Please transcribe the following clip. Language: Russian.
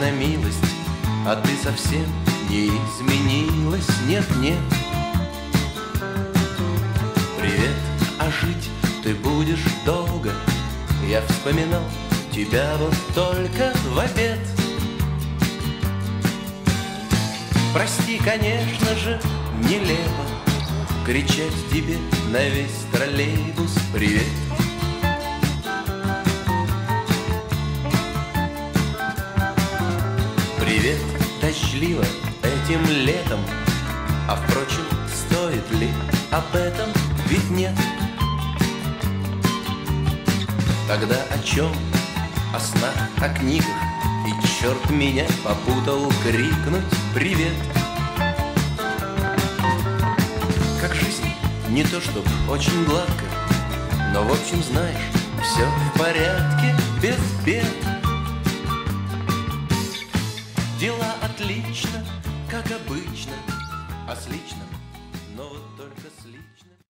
на милость, а ты совсем не изменилась, нет, нет. Привет, а жить ты будешь долго. Я вспоминал тебя вот только в обед. Прости, конечно же, нелепо кричать тебе на весь троллейбус привет. Привет, дождливо этим летом, а впрочем, стоит ли об этом, ведь нет. Тогда о чем? О снах, о книгах, и черт меня попутал крикнуть привет. Как жизнь, не то чтоб очень гладко, но в общем, знаешь, все в порядке, без бед. Дела отлично, как обычно, отлично.